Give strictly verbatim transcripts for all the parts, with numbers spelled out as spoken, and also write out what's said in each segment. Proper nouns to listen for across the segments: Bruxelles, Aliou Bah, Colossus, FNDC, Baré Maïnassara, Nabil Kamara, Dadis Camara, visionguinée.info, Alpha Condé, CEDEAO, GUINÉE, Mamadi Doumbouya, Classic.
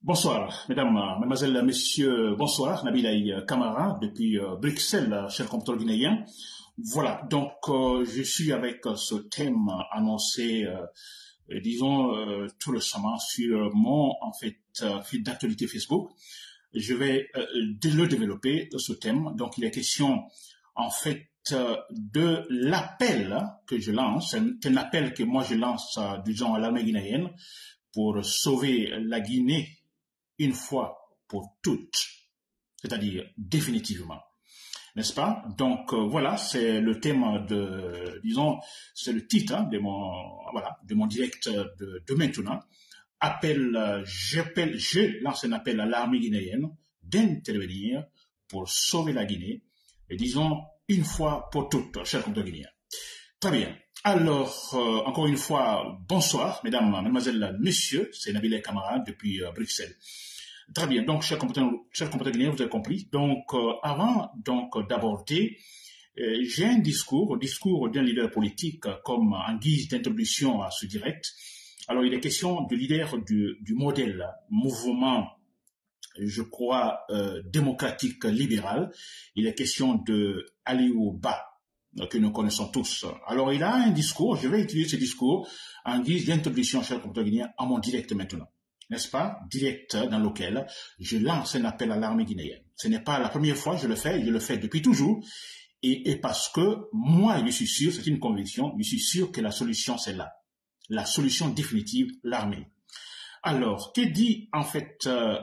Bonsoir, mesdames, mademoiselles, messieurs, bonsoir, Nabil Kamara, depuis euh, Bruxelles, cher compteur guinéen. Voilà, donc euh, je suis avec euh, ce thème annoncé, euh, disons, euh, tout récemment sur mon, en fait, euh, fil d'actualité Facebook. Je vais euh, le développer, ce thème. Donc il est question, en fait, euh, de l'appel que je lance, c'est un appel que moi je lance, euh, disons, à l'armée guinéenne pour sauver la Guinée une fois pour toutes, c'est-à-dire définitivement, n'est-ce pas? Donc euh, voilà, c'est le thème de, disons, c'est le titre hein, de mon, voilà, de mon direct de, de maintenant. Appel, euh, j'appelle, je lance un appel à l'armée guinéenne d'intervenir pour sauver la Guinée, et disons une fois pour toutes, chers compteurs guinéens. Très bien. Alors, euh, encore une fois, bonsoir, mesdames, mademoiselles, messieurs, c'est Nabil Kamara depuis euh, Bruxelles. Très bien, donc, chers compétents guinéens, vous avez compris. Donc, euh, avant donc d'aborder, euh, j'ai un discours, discours d'un leader politique, euh, comme en guise d'introduction à ce direct. Alors, il est question du leader du, du modèle mouvement, je crois, euh, démocratique libéral. Il est question de Aliou Bah, que nous connaissons tous. Alors, il a un discours, je vais utiliser ce discours en guise d'introduction, chers compétents guinéens, à mon direct maintenant, n'est-ce pas? Direct dans lequel je lance un appel à l'armée guinéenne. Ce n'est pas la première fois que je le fais, je le fais depuis toujours, et, et parce que moi, je suis sûr, c'est une conviction, je suis sûr que la solution, c'est là. La solution définitive, l'armée. Alors, que dit en fait euh,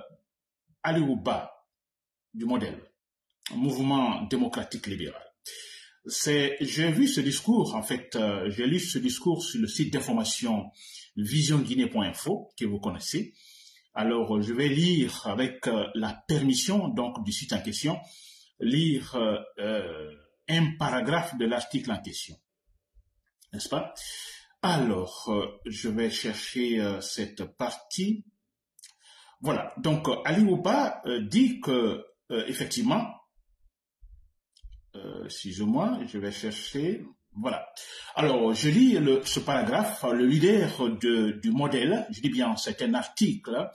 Aliou Bah du modèle mouvement démocratique libéral? C'est, j'ai vu ce discours, en fait, euh, j'ai lu ce discours sur le site d'information vision guinée point info, que vous connaissez. Alors, je vais lire avec euh, la permission, donc, du site en question, lire euh, euh, un paragraphe de l'article en question. N'est-ce pas? Alors, euh, je vais chercher euh, cette partie. Voilà, donc, euh, Aliou Bah euh, dit que, euh, effectivement, Euh, excusez-moi, je vais chercher. Voilà. Alors, je lis le, ce paragraphe, le leader de, du modèle, je dis bien, c'est un article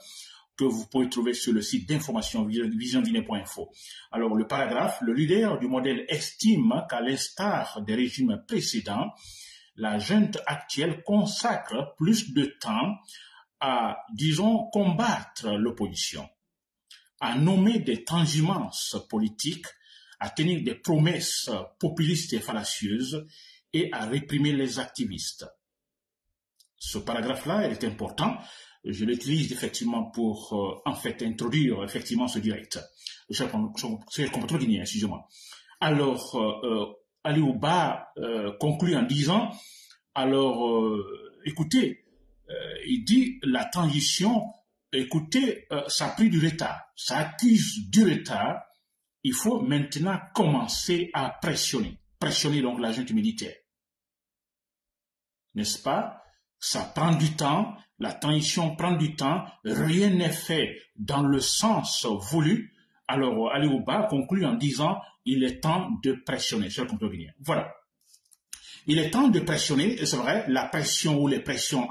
que vous pouvez trouver sur le site d'information vision guinée point info. Alors, le paragraphe, le leader du modèle estime qu'à l'instar des régimes précédents, la junte actuelle consacre plus de temps à, disons, combattre l'opposition, à nommer des transhumances politiques, à tenir des promesses populistes et fallacieuses et à réprimer les activistes. Ce paragraphe-là est important. Je l'utilise effectivement pour, euh, en fait, introduire effectivement ce direct. Je vais comprendre guinéen, excusez-moi. Alors, euh, Aliou Bah euh, conclut en disant, alors, euh, écoutez, euh, il dit la transition, écoutez, euh, ça a pris du retard, ça accuse du retard. Il faut maintenant commencer à pressionner, pressionner donc la junte militaire. N'est-ce pas? Ça prend du temps, la transition prend du temps, rien n'est fait dans le sens voulu. Alors, Aliou Bah conclut en disant, il est temps de pressionner, chers compétents guinéens. Voilà. Il est temps de pressionner, et c'est vrai, la pression ou les pressions,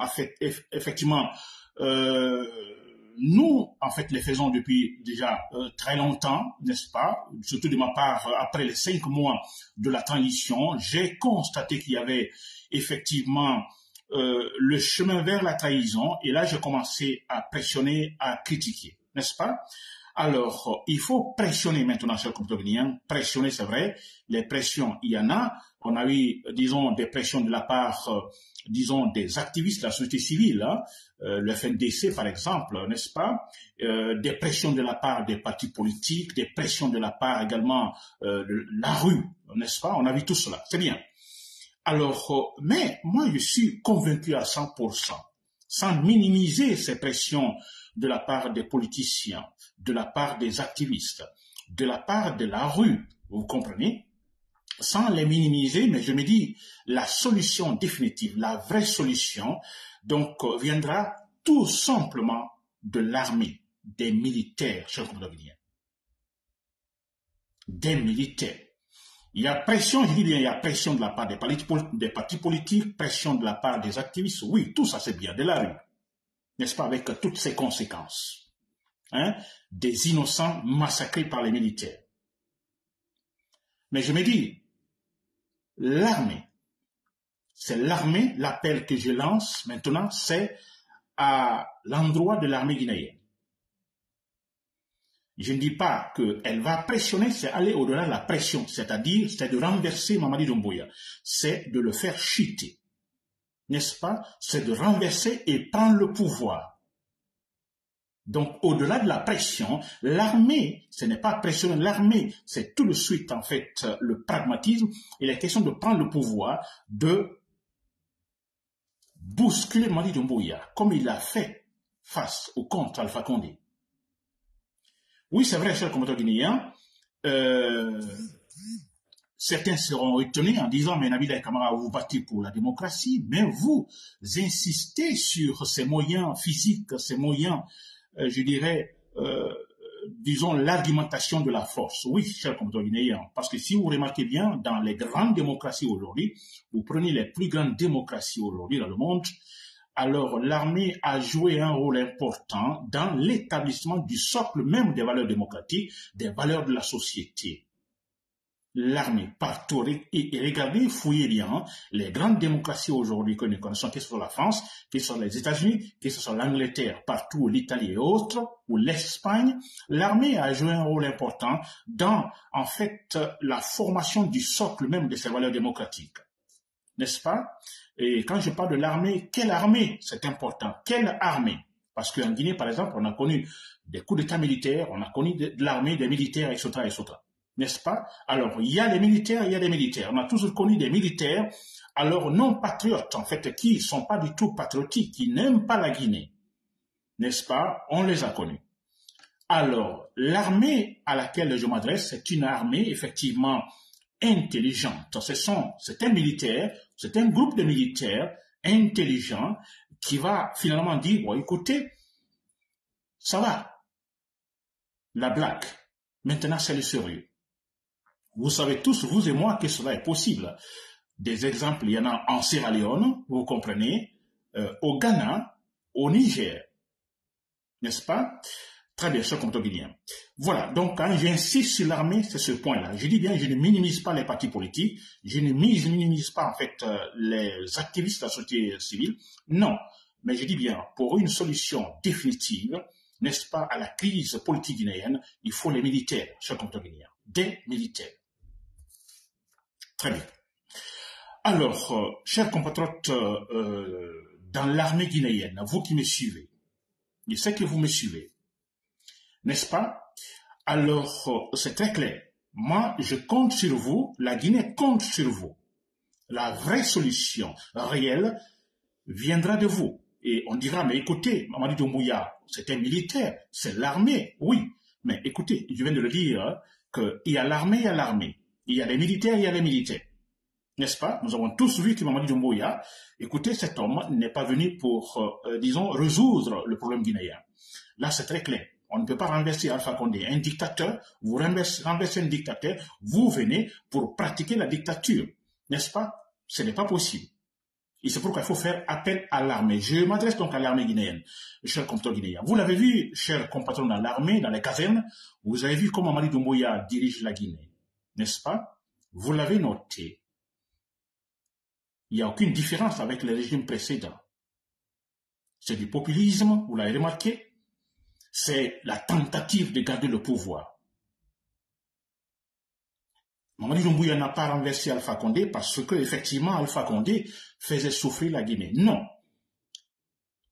effectivement, euh, nous, en fait, les faisons depuis déjà euh, très longtemps, n'est-ce pas? Surtout de ma part, euh, après les cinq mois de la transition, j'ai constaté qu'il y avait effectivement euh, le chemin vers la trahison, et là, j'ai commencé à pressionner, à critiquer, n'est-ce pas? Alors, euh, il faut pressionner maintenant, chers compétents guinéens, pressionner, c'est vrai, les pressions, il y en a, on a eu, disons, des pressions de la part, euh, disons, des activistes de la société civile, hein, euh, le F N D C par exemple, n'est-ce pas, euh, des pressions de la part des partis politiques, des pressions de la part également euh, de la rue, n'est-ce pas, on a vu tout cela, c'est bien. Alors, euh, mais moi je suis convaincu à cent pour cent, sans minimiser ces pressions de la part des politiciens, de la part des activistes, de la part de la rue, vous comprenez? Sans les minimiser, mais je me dis, la solution définitive, la vraie solution, donc, viendra tout simplement de l'armée, des militaires, chers compétents guinéens. Des militaires. Il y a pression, je dis bien, il y a pression de la part des partis politiques, pression de la part des activistes, oui, tout ça c'est bien, de la rue, n'est-ce pas, avec toutes ses conséquences. hein, des innocents massacrés par les militaires. Mais je me dis, l'armée, c'est l'armée, l'appel que je lance maintenant, c'est à l'endroit de l'armée guinéenne. Je ne dis pas qu'elle va pressionner, c'est aller au-delà de la pression, c'est-à-dire, c'est de renverser Mamadi Doumbouya, c'est de le faire chuter, n'est-ce pas? C'est de renverser et prendre le pouvoir. Donc, au-delà de la pression, l'armée, ce n'est pas pressionner, l'armée, c'est tout de suite, en fait, le pragmatisme et la question de prendre le pouvoir, de bousculer Mamadi Doumbouya, comme il l'a fait face au compte Alpha Condé. Oui, c'est vrai, chers commentateurs guinéens, euh, certains seront étonnés en disant « Mais Nabil Kamara, vous battez pour la démocratie, mais vous insistez sur ces moyens physiques, ces moyens, euh, je dirais, euh, disons, l'argumentation de la force. » Oui, chers commentateurs guinéens, parce que si vous remarquez bien, dans les grandes démocraties aujourd'hui, vous prenez les plus grandes démocraties aujourd'hui dans le monde, alors l'armée a joué un rôle important dans l'établissement du socle même des valeurs démocratiques, des valeurs de la société. L'armée, partout, et regardez, fouillez bien, les grandes démocraties aujourd'hui que nous connaissons, que ce soit la France, que ce soit les États-Unis, que ce soit l'Angleterre, partout, l'Italie et autres, ou l'Espagne, l'armée a joué un rôle important dans, en fait, la formation du socle même de ces valeurs démocratiques. N'est-ce pas? Et quand je parle de l'armée, quelle armée? C'est important. Quelle armée? Parce qu'en Guinée, par exemple, on a connu des coups d'état militaires, on a connu de l'armée, des militaires, et cetera, et cetera. N'est-ce pas? Alors, il y a des militaires, il y a des militaires. On a toujours connu des militaires, alors non patriotes, en fait, qui ne sont pas du tout patriotiques, qui n'aiment pas la Guinée. N'est-ce pas? On les a connus. Alors, l'armée à laquelle je m'adresse, c'est une armée, effectivement, intelligente. Ce sont, c'est un militaire, c'est un groupe de militaires intelligents qui va finalement dire, bon, écoutez, ça va, la blague, maintenant c'est le sérieux. Vous savez tous, vous et moi, que cela est possible. Des exemples, il y en a en Sierra Leone, vous comprenez, euh, au Ghana, au Niger, n'est-ce pas? Très bien, chers compatriotes guinéens. Voilà, donc quand j'insiste sur l'armée, c'est ce point-là. Je dis bien, je ne minimise pas les partis politiques, je ne minimise pas en fait les activistes de la société civile, non. Mais je dis bien, pour une solution définitive, n'est-ce pas, à la crise politique guinéenne, il faut les militaires, chers compatriotes guinéens, des militaires. Très bien. Alors, euh, chers compatriotes, euh, dans l'armée guinéenne, vous qui me suivez, je sais que vous me suivez, n'est-ce pas? Alors, c'est très clair. Moi, je compte sur vous, la Guinée compte sur vous. La vraie solution réelle viendra de vous. Et on dira, mais écoutez, Mamadi Doumbouya, c'est un militaire, c'est l'armée, oui. Mais écoutez, je viens de le dire, qu'il y a l'armée, il y a l'armée. Il y a les militaires, il y a les militaires. N'est-ce pas? Nous avons tous vu que Mamadi Doumbouya, écoutez, cet homme n'est pas venu pour, euh, disons, résoudre le problème guinéen. Là, c'est très clair. On ne peut pas renverser Alpha Condé, un dictateur, vous renversez, renversez un dictateur, vous venez pour pratiquer la dictature, n'est-ce pas? Ce n'est pas possible. Et c'est pourquoi il faut faire appel à l'armée. Je m'adresse donc à l'armée guinéenne, chers compatriotes guinéens. Vous l'avez vu, chers compatriotes, dans l'armée, dans les casernes, vous avez vu comment Mamadi Doumbouya dirige la Guinée, n'est-ce pas? Vous l'avez noté. Il n'y a aucune différence avec le régime précédent. C'est du populisme, vous l'avez remarqué? C'est la tentative de garder le pouvoir. Mamadi Doumbouya n'a pas renversé Alpha Condé parce que, effectivement, Alpha Condé faisait souffrir la Guinée. Non.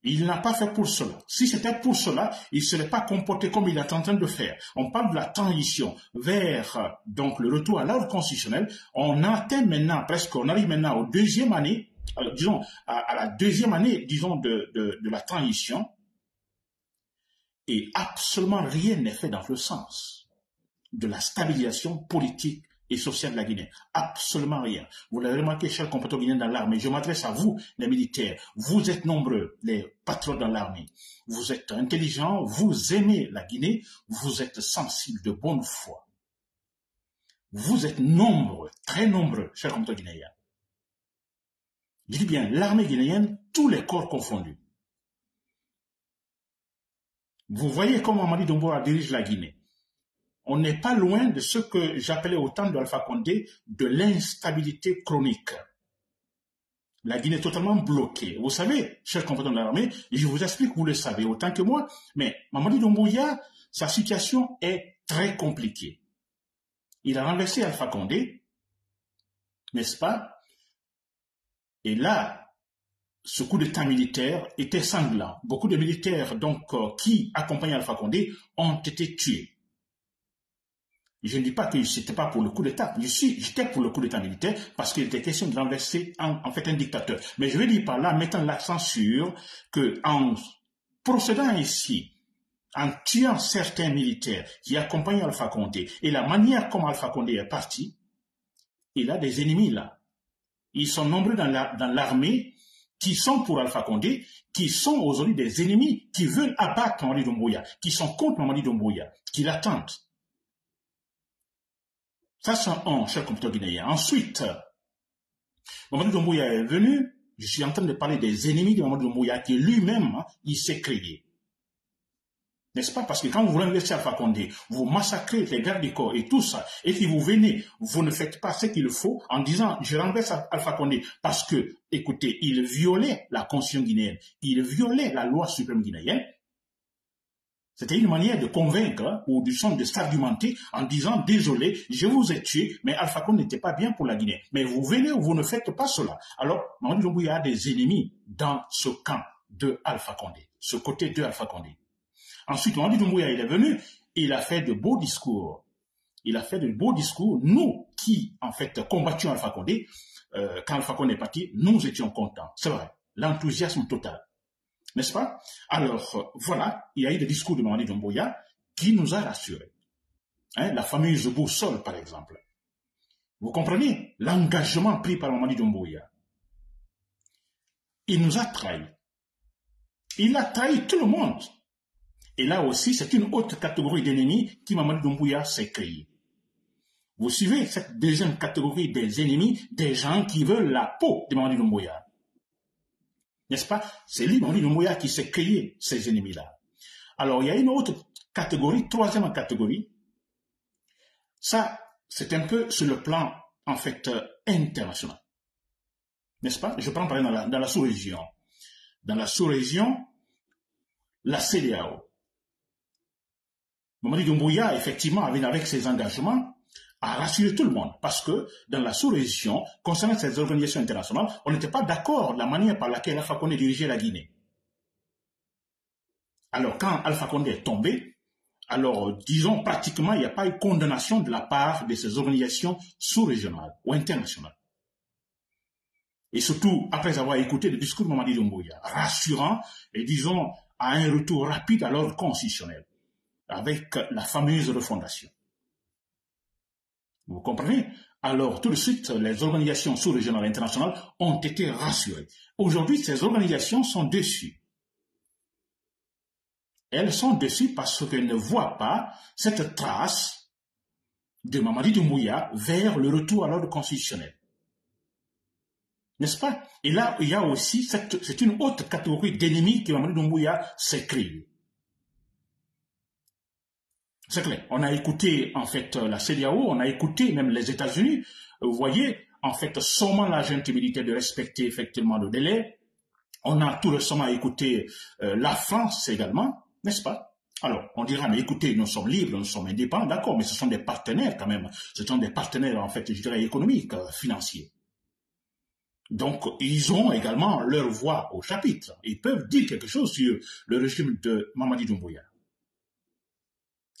Il n'a pas fait pour cela. Si c'était pour cela, il ne serait pas comporté comme il est en train de faire. On parle de la transition vers, donc, le retour à l'ordre constitutionnel. On atteint maintenant, presque, on arrive maintenant aux deuxième année, alors, disons, à, à la deuxième année, disons, de, de, de la transition. Et absolument rien n'est fait dans le sens de la stabilisation politique et sociale de la Guinée. Absolument rien. Vous l'avez remarqué, chers compatriotes guinéens dans l'armée, je m'adresse à vous, les militaires. Vous êtes nombreux, les patriotes dans l'armée. Vous êtes intelligents, vous aimez la Guinée, vous êtes sensibles de bonne foi. Vous êtes nombreux, très nombreux, chers compatriotes guinéens. Je dis bien, l'armée guinéenne, tous les corps confondus. Vous voyez comment Mamadi Doumbouya dirige la Guinée. On n'est pas loin de ce que j'appelais au temps de Alpha Condé de l'instabilité chronique. La Guinée est totalement bloquée. Vous savez, chers compagnons de l'armée, je vous explique, vous le savez autant que moi, mais Mamadi Doumbouya, sa situation est très compliquée. Il a renversé Alpha Condé, n'est-ce pas? Et là, ce coup d'état militaire était sanglant. Beaucoup de militaires donc qui accompagnaient Alpha Condé ont été tués. Je ne dis pas que c'était pas pour le coup d'état. Je suis, j'étais pour le coup d'état militaire parce qu'il était question de renverser en, en fait un dictateur. Mais je veux dire par là, mettant l'accent sur que en procédant ainsi, en tuant certains militaires qui accompagnent Alpha Condé et la manière comme Alpha Condé est parti, il a des ennemis là. Ils sont nombreux dans la, dans l'armée qui sont pour Alpha Condé, qui sont aujourd'hui des ennemis qui veulent abattre Mamadi Doumbouya, qui sont contre Mamadi Doumbouya, qui l'attendent. Ça, c'est un, cher compteur guinéen. Ensuite, Mamadi Doumbouya est venu, je suis en train de parler des ennemis de Mamadi Doumbouya, qui lui-même, hein, il s'est créé. N'est-ce pas? Parce que quand vous renversez Alpha Condé, vous massacrez les gardes du corps et tout ça, et si vous venez, vous ne faites pas ce qu'il faut en disant, je renverse Alpha Condé, parce que, écoutez, il violait la constitution guinéenne, il violait la loi suprême guinéenne. C'était une manière de convaincre ou du sens de s'argumenter en disant, désolé, je vous ai tué, mais Alpha Condé n'était pas bien pour la Guinée. Mais vous venez, vous ne faites pas cela. Alors, Mamadi Doumbouya a des ennemis dans ce camp de Alpha Condé, ce côté de Alpha Condé. Ensuite, Mamadi Doumbouya, il est venu, il a fait de beaux discours. Il a fait de beaux discours. Nous, qui, en fait, combattions Alpha Condé, euh, quand Alpha Condé est parti, nous étions contents. C'est vrai, l'enthousiasme total. N'est-ce pas? Alors, voilà, il y a eu des discours de Mamadi Doumbouya qui nous a rassurés. Hein, la fameuse boussole, par exemple. Vous comprenez l'engagement pris par Mamadi Doumbouya. Il nous a trahis. Il a trahi tout le monde. Et là aussi, c'est une autre catégorie d'ennemis qui Mamadi Doumbouya s'est créée. Vous suivez cette deuxième catégorie des ennemis, des gens qui veulent la peau de Mamadi Doumbouya. N'est-ce pas? C'est lui, Mamadi Doumbouya, qui s'est créé ces ennemis-là. Alors, il y a une autre catégorie, troisième catégorie. Ça, c'est un peu sur le plan, en fait, international. N'est-ce pas? Je prends par exemple dans la sous-région. Dans la sous-région, la CEDEAO. Mamadi Doumbouya, effectivement, avec ses engagements, a rassuré tout le monde, parce que dans la sous-région, concernant ces organisations internationales, on n'était pas d'accord de la manière par laquelle Alpha Condé dirigeait la Guinée. Alors, quand Alpha Condé est tombé, alors, disons, pratiquement, il n'y a pas eu condamnation de la part de ces organisations sous-régionales ou internationales. Et surtout, après avoir écouté le discours de Mamadi Doumbouya, rassurant et, disons, à un retour rapide à l'ordre constitutionnel, avec la fameuse refondation. Vous comprenez? Alors, tout de suite, les organisations sous-régionales internationales ont été rassurées. Aujourd'hui, ces organisations sont déçues. Elles sont déçues parce qu'elles ne voient pas cette trace de Mamadi Doumbouya vers le retour à l'ordre constitutionnel. N'est-ce pas? Et là, il y a aussi, c'est une autre catégorie d'ennemis que Mamadi Doumbouya s'est créée. C'est clair. On a écouté, en fait, la CEDEAO, on a écouté même les États-Unis, vous voyez, en fait, sommant la junte militaire de respecter effectivement le délai. On a tout récemment écouté euh, la France également, n'est-ce pas? Alors, on dira, mais écoutez, nous sommes libres, nous sommes indépendants, d'accord, mais ce sont des partenaires quand même. Ce sont des partenaires, en fait, je dirais, économiques, euh, financiers. Donc, ils ont également leur voix au chapitre. Ils peuvent dire quelque chose sur le régime de Mamadi Doumbouya.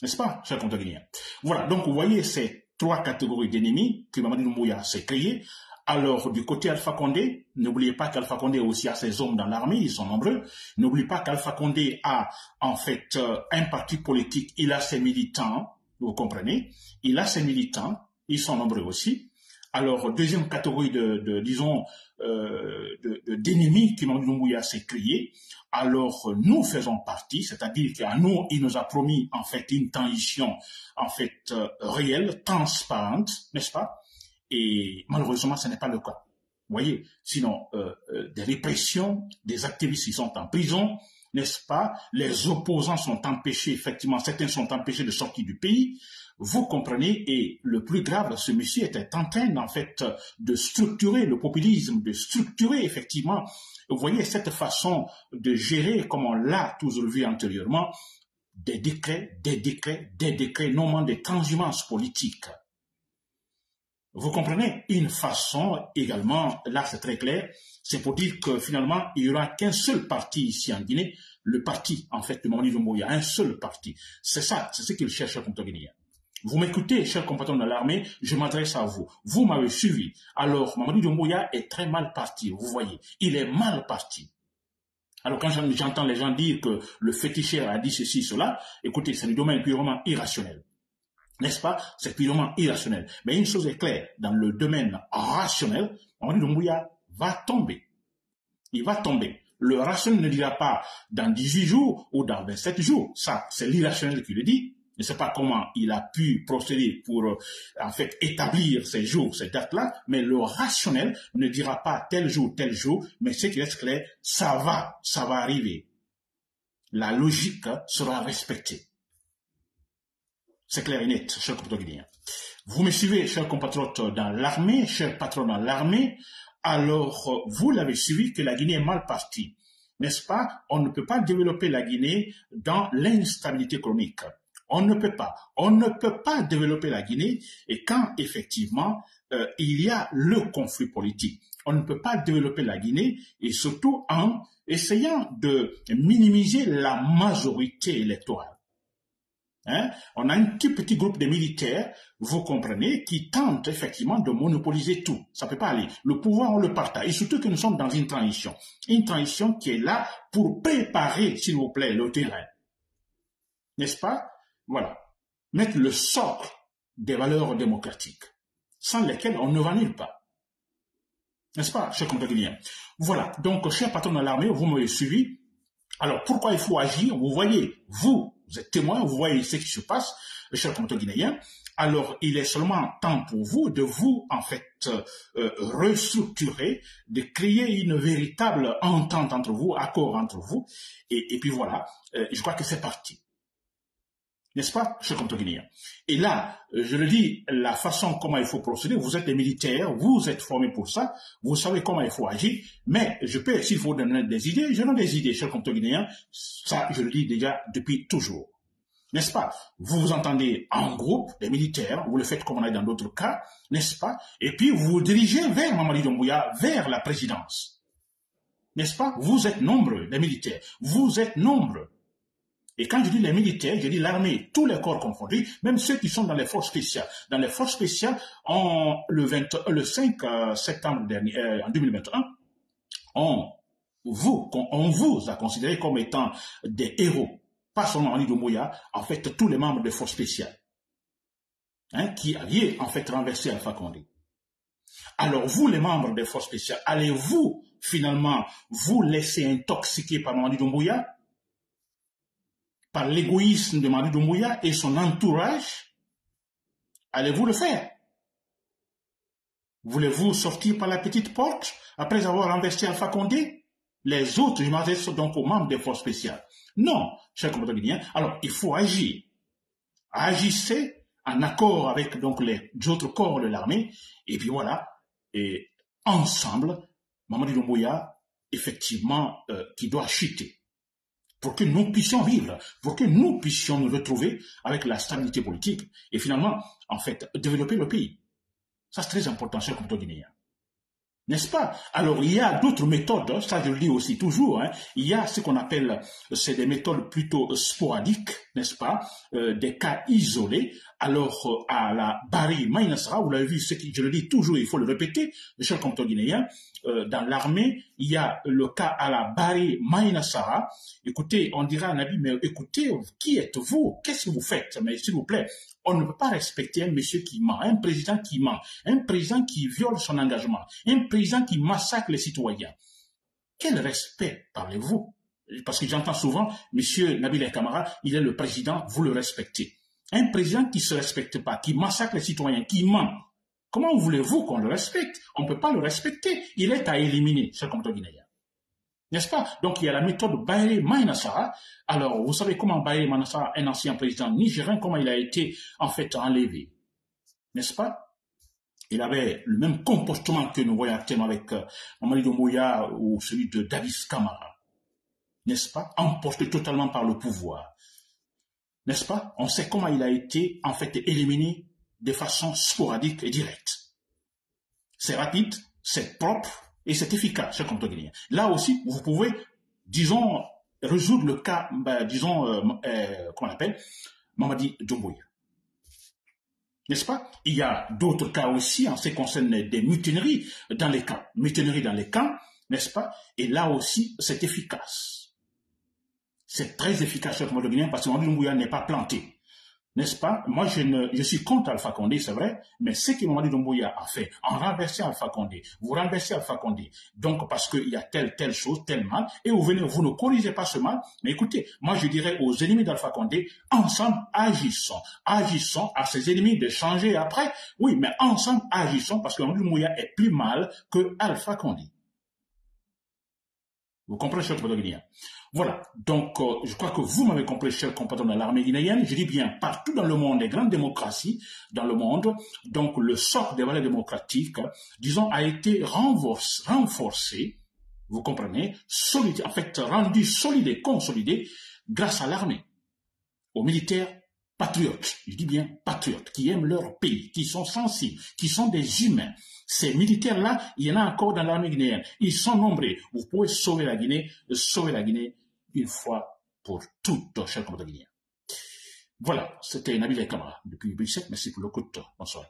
N'est-ce pas, chers compteurs guinéens? Voilà, donc vous voyez ces trois catégories d'ennemis que Mamadi Doumbouya s'est créé. Alors, du côté Alpha Condé, n'oubliez pas qu'Alpha Condé aussi a ses hommes dans l'armée, ils sont nombreux. N'oubliez pas qu'Alpha Condé a, en fait, un parti politique, il a ses militants, vous comprenez? Il a ses militants, ils sont nombreux aussi. Alors, deuxième catégorie de, de disons, euh, d'ennemis de, de, que Mamadi Doumbouya s'est créé. Alors, nous faisons partie, c'est-à-dire qu'à nous, il nous a promis, en fait, une transition, en fait, euh, réelle, transparente, n'est-ce pas? Et malheureusement, ce n'est pas le cas. Vous voyez, sinon, euh, euh, des répressions, des activistes qui sont en prison, n'est-ce pas? Les opposants sont empêchés, effectivement, certains sont empêchés de sortir du pays. Vous comprenez, et le plus grave, ce monsieur était en train, en fait, de structurer le populisme, de structurer, effectivement, vous voyez, cette façon de gérer, comme on l'a toujours vu antérieurement, des décrets, des décrets, des décrets, nommant des transhumances politiques. Vous comprenez? Une façon, également, là c'est très clair, c'est pour dire que finalement, il n'y aura qu'un seul parti ici en Guinée, le parti, en fait, de Mamadi Doumbouya, un seul parti. C'est ça, c'est ce qu'il cherche à Guinéen. Vous m'écoutez, chers compatriotes de l'armée, je m'adresse à vous. Vous m'avez suivi. Alors, Mamadi Doumbouya est très mal parti, vous voyez. Il est mal parti. Alors, quand j'entends les gens dire que le féticheur a dit ceci, cela, écoutez, c'est du domaine purement irrationnel. N'est-ce pas? C'est purement irrationnel. Mais une chose est claire, dans le domaine rationnel, Mamadi Doumbouya va tomber. Il va tomber. Le rationnel ne dira pas dans dix-huit jours ou dans vingt-sept jours. Ça, c'est l'irrationnel qui le dit. Je ne sais pas comment il a pu procéder pour, en fait, établir ces jours, ces dates-là, mais le rationnel ne dira pas tel jour, tel jour, mais ce qui reste clair, ça va, ça va arriver. La logique sera respectée. C'est clair et net, chers compatriotes guinéens. Vous me suivez, chers compatriotes dans l'armée, chers patrons dans l'armée. Alors, vous l'avez suivi que la Guinée est mal partie. N'est-ce pas? On ne peut pas développer la Guinée dans l'instabilité chronique. On ne peut pas. On ne peut pas développer la Guinée et quand, effectivement, euh, il y a le conflit politique. On ne peut pas développer la Guinée et surtout en essayant de minimiser la majorité électorale. Hein? On a un petit, petit groupe de militaires, vous comprenez, qui tentent effectivement de monopoliser tout. Ça ne peut pas aller. Le pouvoir, on le partage. Et surtout que nous sommes dans une transition. Une transition qui est là pour préparer, s'il vous plaît, le terrain. N'est-ce pas? Voilà. Mettre le socle des valeurs démocratiques, sans lesquelles on ne va nulle part. N'est-ce pas, chers compatriotes? Voilà. Donc, chers patrons de l'armée, vous m'avez suivi. Alors, pourquoi il faut agir? Vous voyez, vous, vous êtes témoin, vous voyez ce qui se passe, chers compatriotes guinéens. Alors, il est seulement temps pour vous de vous, en fait, euh, restructurer, de créer une véritable entente entre vous, accord entre vous. Et, et puis voilà, euh, je crois que c'est parti. N'est-ce pas, chers compatriotes guinéens? Et là, je le dis, la façon comment il faut procéder, vous êtes des militaires, vous êtes formés pour ça, vous savez comment il faut agir, mais je peux, s'il faut donner des idées, je donne des idées, chers compatriotes guinéens, ça, je le dis déjà depuis toujours. N'est-ce pas? Vous vous entendez en groupe, des militaires, vous le faites comme on a dans d'autres cas, n'est-ce pas? Et puis, vous vous dirigez vers Mamadi Doumbouya, vers la présidence. N'est-ce pas? Vous êtes nombreux, les militaires, vous êtes nombreux. Et quand je dis les militaires, je dis l'armée, tous les corps confondus, même ceux qui sont dans les forces spéciales. Dans les forces spéciales, on, le, vingt, le cinq septembre dernier, euh, en deux mille vingt et un, on vous, on vous a considéré comme étant des héros, pas seulement Mamadi Doumbouya, en fait tous les membres des forces spéciales, hein, qui avaient en fait renversé Alpha Condé. Alors vous, les membres des forces spéciales, allez-vous finalement vous laisser intoxiquer par Mamadi Doumbouya? Par l'égoïsme de Mamadi Doumbouya et son entourage, allez-vous le faire? Voulez-vous sortir par la petite porte après avoir renversé Alpha Condé? Les autres, je m'adresse donc aux membres des forces spéciales. Non, chers compatriotes guinéens, alors il faut agir. Agissez en accord avec donc les autres corps de l'armée, et puis voilà, et ensemble, Mamadi Doumbouya, effectivement, euh, qui doit chuter. Pour que nous puissions vivre, pour que nous puissions nous retrouver avec la stabilité politique et finalement, en fait, développer le pays. Ça, c'est très important, chers compatriotes guinéens. N'est-ce pas? Alors, il y a d'autres méthodes, ça je le dis aussi toujours, hein, il y a ce qu'on appelle, c'est des méthodes plutôt sporadiques, n'est-ce pas, euh, des cas isolés. Alors, euh, à la Baré Maïnassara, vous l'avez vu, ce qui, je le dis toujours, il faut le répéter, chers compatriotes guinéens, euh, dans l'armée, il y a le cas à la Baré Maïnassara. Écoutez, on dira à Nabil, mais écoutez, qui êtes-vous? Qu'est-ce que vous faites? Mais s'il vous plaît, on ne peut pas respecter un monsieur qui ment, un président qui ment, un président qui viole son engagement, un président qui massacre les citoyens. Quel respect parlez-vous? Parce que j'entends souvent, monsieur Nabil Kamara, il est le président, vous le respectez. Un président qui ne se respecte pas, qui massacre les citoyens, qui ment, comment voulez-vous qu'on le respecte? On ne peut pas le respecter, il est à éliminer, c'est comme toi, Guinéen. N'est-ce pas? Donc, il y a la méthode Baré Maïnassara. Alors, vous savez comment Baré Maïnassara, un ancien président nigérien, comment il a été, en fait, enlevé. N'est-ce pas? Il avait le même comportement que nous voyons actuellement avec euh, Mamadi Doumbouya ou celui de Dadis Camara. N'est-ce pas? Emporté totalement par le pouvoir. N'est-ce pas? On sait comment il a été, en fait, éliminé de façon sporadique et directe. C'est rapide, c'est propre et c'est efficace, chers Guinéens. Là aussi, vous pouvez, disons, résoudre le cas, ben, disons, euh, euh, comment on appelle, Mamadi Doumbouya. N'est-ce pas? Il y a d'autres cas aussi en ce qui concerne des mutineries dans les camps. Mutineries dans les camps, n'est-ce pas? Et là aussi, c'est efficace. C'est très efficace, chers Guinéens, parce que Mamadi Doumbouya n'est pas planté. N'est-ce pas? Moi, je, ne, je suis contre Alpha Condé, c'est vrai, mais ce que Mamadi Doumbouya a fait, en renversant Alpha Condé, vous renversez Alpha Condé, donc parce qu'il y a telle, telle chose, tel mal, et vous venez, vous ne corrigez pas ce mal, mais écoutez, moi je dirais aux ennemis d'Alpha Condé, ensemble, agissons, agissons à ces ennemis de changer après, oui, mais ensemble, agissons, parce que Mamadi Doumbouya est plus mal que Alpha Condé. Vous comprenez, chers compatriotes guinéens. Voilà, donc euh, je crois que vous m'avez compris, chers compatriotes de l'armée guinéenne. Je dis bien, partout dans le monde, les grandes démocraties dans le monde, donc le socle des valeurs démocratiques, disons, a été renforcé, renforcé vous comprenez, solide, en fait rendu solide et consolidé grâce à l'armée, aux militaires patriotes, je dis bien patriotes, qui aiment leur pays, qui sont sensibles, qui sont des humains. Ces militaires-là, il y en a encore dans l'armée guinéenne. Ils sont nombreux. Vous pouvez sauver la Guinée, sauver la Guinée une fois pour toutes, chers compatriotes guinéens. Voilà, c'était Nabil Kamara depuis Bruxelles. Merci pour l'écoute. Bonsoir.